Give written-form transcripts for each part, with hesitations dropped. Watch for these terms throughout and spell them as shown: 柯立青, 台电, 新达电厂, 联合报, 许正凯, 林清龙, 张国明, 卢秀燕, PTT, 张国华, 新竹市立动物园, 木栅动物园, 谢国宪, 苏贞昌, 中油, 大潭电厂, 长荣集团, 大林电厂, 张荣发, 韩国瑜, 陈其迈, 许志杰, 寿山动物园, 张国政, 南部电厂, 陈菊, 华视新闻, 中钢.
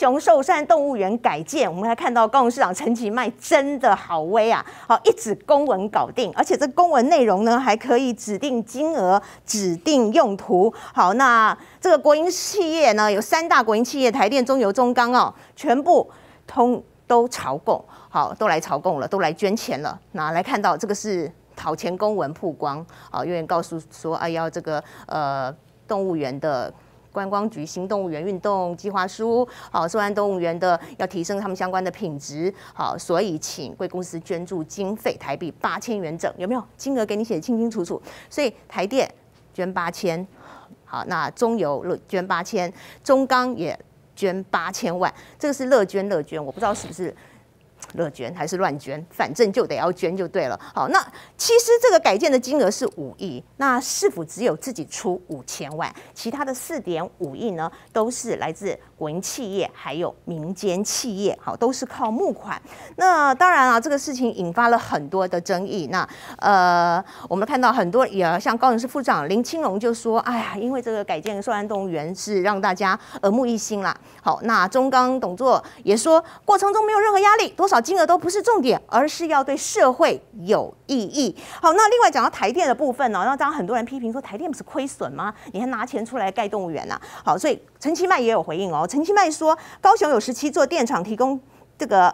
雄寿山动物园改建，我们还看到高雄市长陈其迈真的好威啊！好，一纸公文搞定，而且这公文内容呢，还可以指定金额、指定用途。好，那这个国营企业呢，有3大国营企业，台电、中油、中钢哦，全部都朝贡，好，都来朝贡了，都来捐钱了。那来看到这个是讨钱公文曝光，啊，有人告诉说，哎呀，这个动物园的。 观光局新动物园运动计划书，好，寿山动物园的要提升他们相关的品质，好，所以请贵公司捐助经费台币8000元整，有没有？金额给你写清清楚楚。所以台电捐8000，好，那中油捐8000，中钢也捐8000万，这个是乐捐，我不知道是不是。 乐捐还是乱捐，反正就得要捐就对了。好，那其实这个改建的金额是5亿，那市府只有自己出5000万，其他的4.5亿呢，都是来自国营企业还有民间企业，好，都是靠募款。那当然啊，这个事情引发了很多的争议。那我们看到很多也像高雄市副长林清龙就说，哎呀，因为这个改建寿山动物园是让大家耳目一新啦。好，那中钢董座也说，过程中没有任何压力，多少 金额都不是重点，而是要对社会有意义。好，那另外讲到台电的部分呢，那当然很多人批评说台电不是亏损吗？你还拿钱出来盖动物园呐、啊？好，所以陈其迈也有回应哦。陈其迈说，高雄有17座电厂提供这个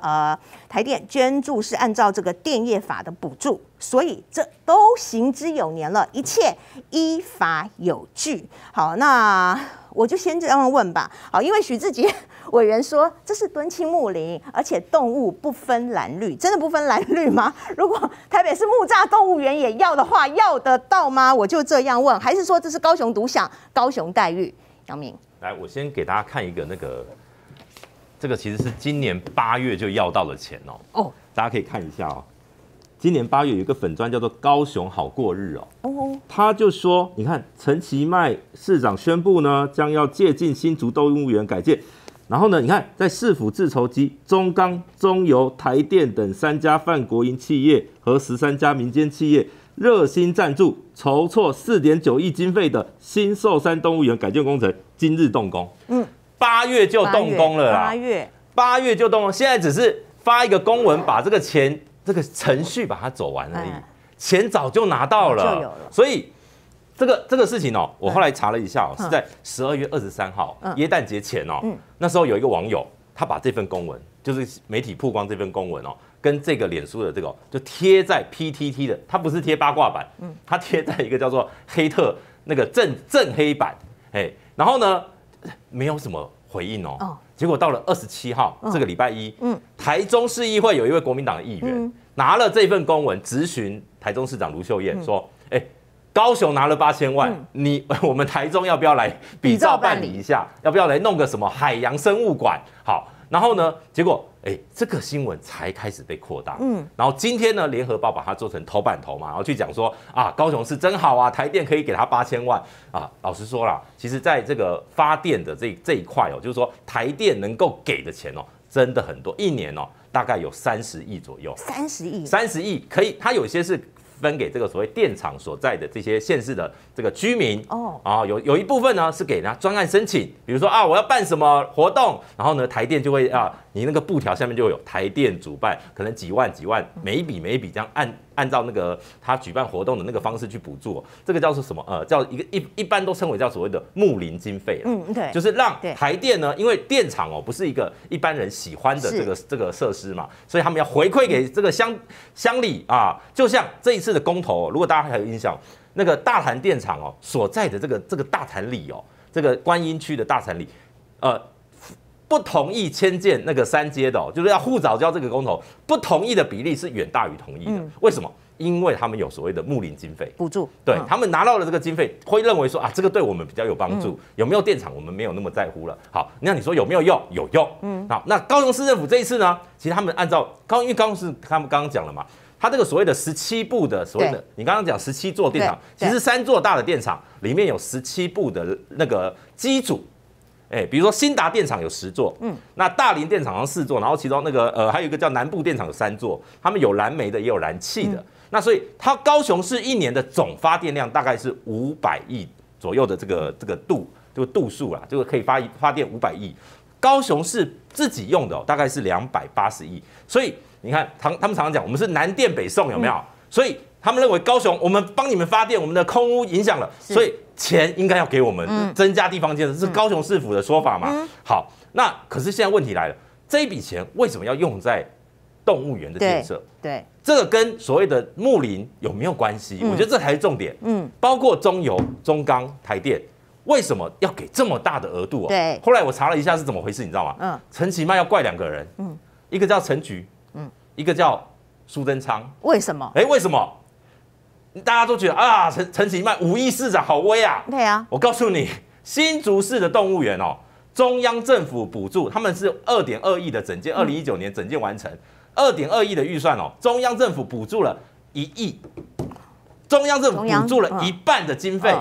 台电捐助是按照这个电业法的补助，所以这都行之有年了，一切依法有据。好，那。 我就先这样问吧，好，因为许志杰委员说这是敦亲睦邻，而且动物不分蓝绿，真的不分蓝绿吗？如果台北市木栅动物园也要的话，要得到吗？我就这样问，还是说这是高雄独享、高雄待遇？杨明，来，我先给大家看一个那个，这个其实是今年8月就要到的钱哦。哦，大家可以看一下哦，今年8月有一个粉专叫做“高雄好过日”哦。 他就说：“你看，陈其迈市长宣布呢，将要借鉴新竹动物园改建。然后呢，你看，在市府自筹基、中钢、中油、台电等3家泛国营企业和13家民间企业热心赞助，筹措4.9亿经费的新寿山动物园改建工程，今日动工。嗯，8月就动工了啦。8月就动工，现在只是发一个公文，把这个钱这个程序把它走完而已。” 钱早就拿到了，所以这个事情哦，我后来查了一下哦，是在12月23号耶诞节前哦，那时候有一个网友，他把这份公文，就是媒体曝光这份公文哦，跟这个脸书的这个就贴在 PTT 的，他不是贴八卦版，他贴在一个叫做黑特那个正黑版，哎，然后呢没有什么回应哦，结果到了27号这个礼拜一，台中市议会有一位国民党的议员。 拿了这份公文，质询台中市长卢秀燕说：“哎、高雄拿了8000万，我们台中要不要来比照办理一下？要不要来弄个什么海洋生物馆？好，然后呢，结果这个新闻才开始被扩大。然后今天呢，联合报把它做成头版头嘛，然后去讲说啊，高雄市真好啊，台电可以给他8000万啊。老实说啦，其实在这个发电的这一块哦，就是说台电能够给的钱哦，真的很多，一年哦。” 大概有30亿左右，30亿可以，它有些是分给这个所谓电厂所在的这些县市的这个居民哦，啊，有一部分呢是给人家专案申请，比如说啊，我要办什么活动，然后呢，台电就会啊，你那个布条下面就会有台电主办，可能几万，每一笔这样按照那个他举办活动的那个方式去补助，这个叫做什么？叫一般都称为叫所谓的睦邻经费了。对，就是让台电呢，因为电厂哦不是一个一般人喜欢的这个设施。 嘛，所以他们要回馈给这个乡里啊，就像这一次的公投、哦，如果大家还有印象，那个大潭电厂哦所在的这个大潭里哦，这个观音区的大潭里，不同意迁建那个3阶的、哦，就是要护藻礁这个公投，不同意的比例是远大于同意的。为什么？因为他们有所谓的睦邻经费补助，对他们拿到了这个经费，会认为说啊，这个对我们比较有帮助。有没有电厂，我们没有那么在乎了。好，那你说有没有用？有用。好，那高雄市政府这一次呢，其实他们按照因为高雄市他们刚刚讲了嘛，他这个所谓的17部的所谓的，你刚刚讲17座电厂，其实3座大的电厂里面有17部的那个机组。 比如说新达电厂有10座，那大林电厂好像4座，然后其中那个还有一个叫南部电厂有3座，他们有燃煤的也有燃气的，那所以它高雄市一年的总发电量大概是500亿左右的这个度数啦，就是可以发电500亿。高雄市自己用的、哦、大概是280亿。所以你看，他们常常讲我们是南电北送，有没有？所以他们认为高雄，我们帮你们发电，我们的空污影响了，所以钱应该要给我们，增加地方建设，这是高雄市府的说法嘛？好，那可是现在问题来了，这一笔钱为什么要用在动物园的建设？对，这个跟所谓的睦邻有没有关系？我觉得这才是重点。包括中油、中钢、台电，为什么要给这么大的额度？对，后来我查了一下是怎么回事，你知道吗？陈其迈要怪两个人，一个叫陈菊，一个叫苏贞昌。为什么？哎，为什么？ 大家都觉得啊，陈其迈5亿市长好威啊！对啊，我告诉你，新竹市的动物园哦，中央政府补助，他们是2.2亿的整建，2019年整建完成，2.2亿的预算哦，中央政府补助了1亿，中央政府补助了一半的经费，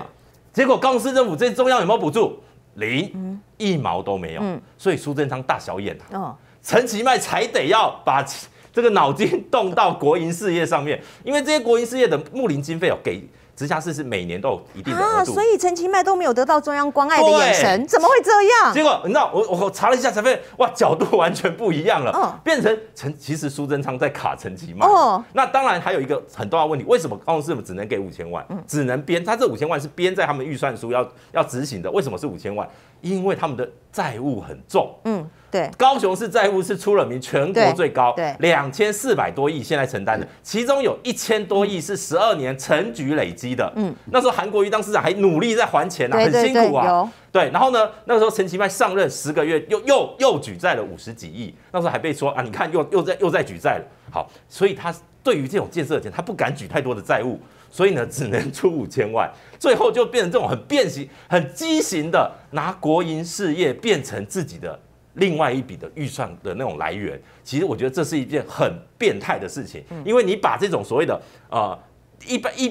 结果高雄市政府这中央有没有补助？0，一毛都没有。所以苏贞昌大小眼啊，陈其迈才得要把 这个脑筋动到国营事业上面，因为这些国营事业的睦邻经费哦，给直辖市是每年都有一定的额度，所以陈其迈都没有得到中央关爱的眼神，怎么会这样？结果你知道，我查了一下才发现，哇，角度完全不一样了，变成其实苏贞昌在卡陈其迈。那当然还有一个很重要的问题，为什么高雄市府只能给5000万，只能编？他这5000万是编在他们预算书要执行的，为什么是5000万？因为他们的债务很重。高雄市债务是出了名全国最高，2400多亿现在承担的，其中有1000多亿是12年陈菊累积的。那时候韩国瑜当市长还努力在还钱啊，很辛苦啊。对，然后呢，那个时候陈其迈上任10个月，又举债了50几亿，那时候还被说啊，你看又在举债了。好，所以他对于这种建设的钱，他不敢举太多的债务，所以呢，只能出5000万，最后就变成这种很变形、很畸形的，拿国营事业变成自己的 另外一笔的预算的那种来源，其实我觉得这是一件很变态的事情，因为你把这种所谓的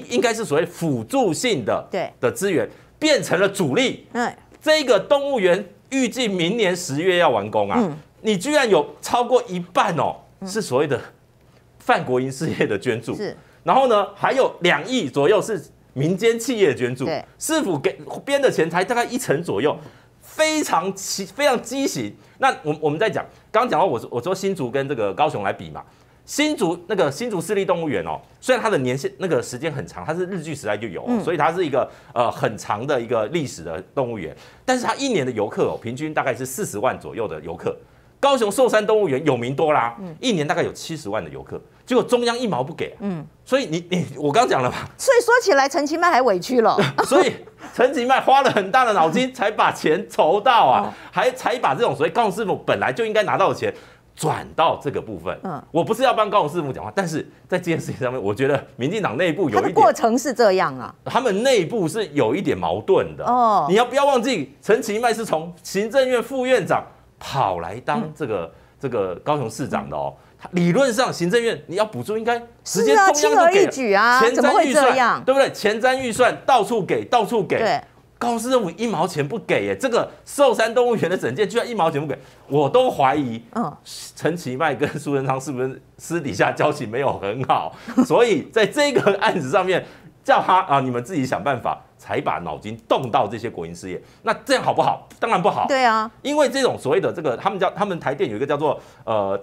应该是所谓辅助性的资源变成了主力。这个动物园预计明年10月要完工啊，你居然有超过一半哦，是所谓的泛国营事业的捐助，然后呢还有2亿左右是民间企业的捐助，市府给编的钱才大概1成左右。 非常畸形。那我们在讲，刚讲到我说新竹跟这个高雄来比嘛，新竹市立动物园哦，虽然它的年限那个时间很长，它是日据时代就有、哦，所以它是一个很长的一个历史的动物园，但是它一年的游客哦，平均大概是40万左右的游客。高雄寿山动物园有名多啦，一年大概有70万的游客，结果中央一毛不给、啊。所以我刚讲了嘛，所以说起来陈其迈还委屈了，所以陈其迈花了很大的脑筋才把钱筹到啊，才把这种所谓高雄市府本来就应该拿到的钱转到这个部分。我不是要帮高雄市府讲话，但是在这件事情上面，我觉得民进党内部有一点，他的过程是这样啊，他们内部是有一点矛盾的。你要不要忘记陈其迈是从行政院副院长 跑来当这个高雄市长的哦，理论上行政院你要补助，应该直接中央就给，前瞻预算对不对？前瞻预算到处给，高雄市政府1毛钱不给耶！这个寿山动物园的整建居然1毛钱不给，我都怀疑，陈其迈跟苏贞昌是不是私底下交情没有很好？所以在这个案子上面，叫他啊，你们自己想办法， 才把脑筋动到这些国营事业，那这样好不好？当然不好。对啊，因为这种所谓的这个，他们台电有一个叫做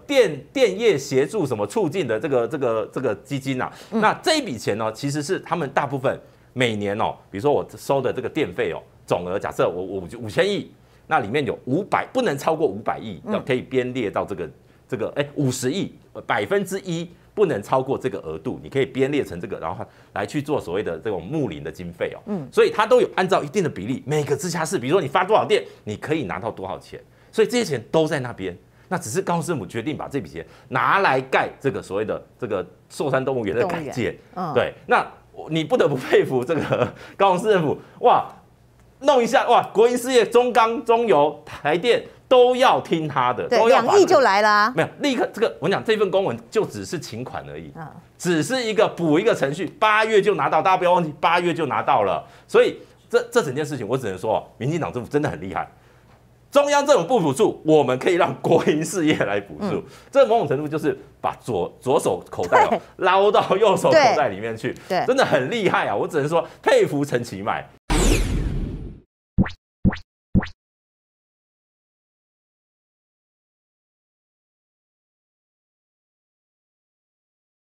电业协助什么促进的这个基金啊，那这一笔钱呢，其实是他们大部分每年哦，比如说我收的这个电费哦，总额假设我5000亿，那里面有不能超过500亿，要可以编列到这个50亿，1%。 不能超过这个额度，你可以编列成这个，然后来去做所谓的这种睦邻的经费哦。所以它都有按照一定的比例，每个直辖市，比如说你发多少电，你可以拿到多少钱，所以这些钱都在那边。那只是高雄市政府决定把这笔钱拿来盖这个所谓的这个寿山动物园的改建。对，那你不得不佩服这个高雄市政府，哇，弄一下哇，国营事业中钢、中油、台电 都要听他的，对，2亿就来啦。没有，立刻这个我讲这份公文就只是请款而已，只是一个补一个程序，8月就拿到，大家不要忘记，8月就拿到了。所以这整件事情，我只能说，民进党政府真的很厉害。中央政府不补助，我们可以让国营事业来补助，这某种程度就是把左手口袋捞到右手口袋里面去，真的很厉害啊！我只能说佩服陈其迈，